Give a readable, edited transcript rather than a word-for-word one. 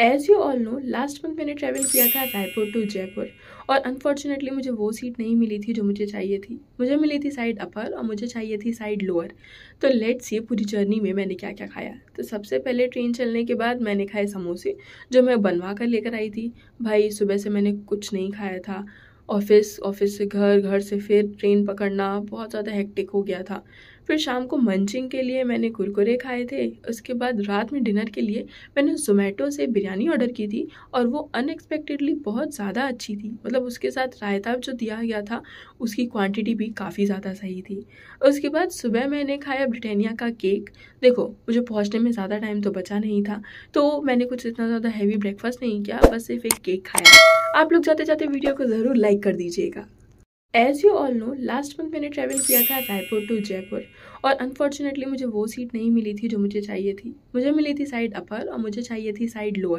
As you all know, last month मैंने travel किया था रायपुर टू जयपुर और अनफॉर्चुनेटली मुझे वो सीट नहीं मिली थी जो मुझे चाहिए थी। मुझे मिली थी साइड अपर और मुझे चाहिए थी साइड लोअर। तो लेट्स सी पूरी जर्नी में मैंने क्या क्या खाया। तो सबसे पहले ट्रेन चलने के बाद मैंने खाए समोसे जो मैं बनवा कर लेकर आई थी। भाई सुबह से मैंने कुछ नहीं खाया था। ऑफिस से घर, घर से फिर ट्रेन पकड़ना बहुत ज़्यादा हेक्टिक हो गया था। फिर शाम को मंचिंग के लिए मैंने कुरकुरे खाए थे। उसके बाद रात में डिनर के लिए मैंने ज़ोमैटो से बिरयानी ऑर्डर की थी और वो अनएक्सपेक्टेडली बहुत ज़्यादा अच्छी थी। मतलब उसके साथ रायता जो दिया गया था उसकी क्वांटिटी भी काफ़ी ज़्यादा सही थी। उसके बाद सुबह मैंने खाया ब्रिटानिया का केक। देखो मुझे पहुँचने में ज़्यादा टाइम तो बचा नहीं था, तो मैंने कुछ इतना ज़्यादा हैवी ब्रेकफास्ट नहीं किया, बस सिर्फ एक केक खाया। आप लोग जाते जाते वीडियो को ज़रूर लाइक कर दीजिएगा। As you all know, last month मैंने ट्रैवल किया था रायपुर टू जयपुर और अनफॉर्चुनेटली मुझे वो सीट नहीं मिली थी जो मुझे चाहिए थी। मुझे मिली थी साइड अपर और मुझे चाहिए थी साइड लोअर।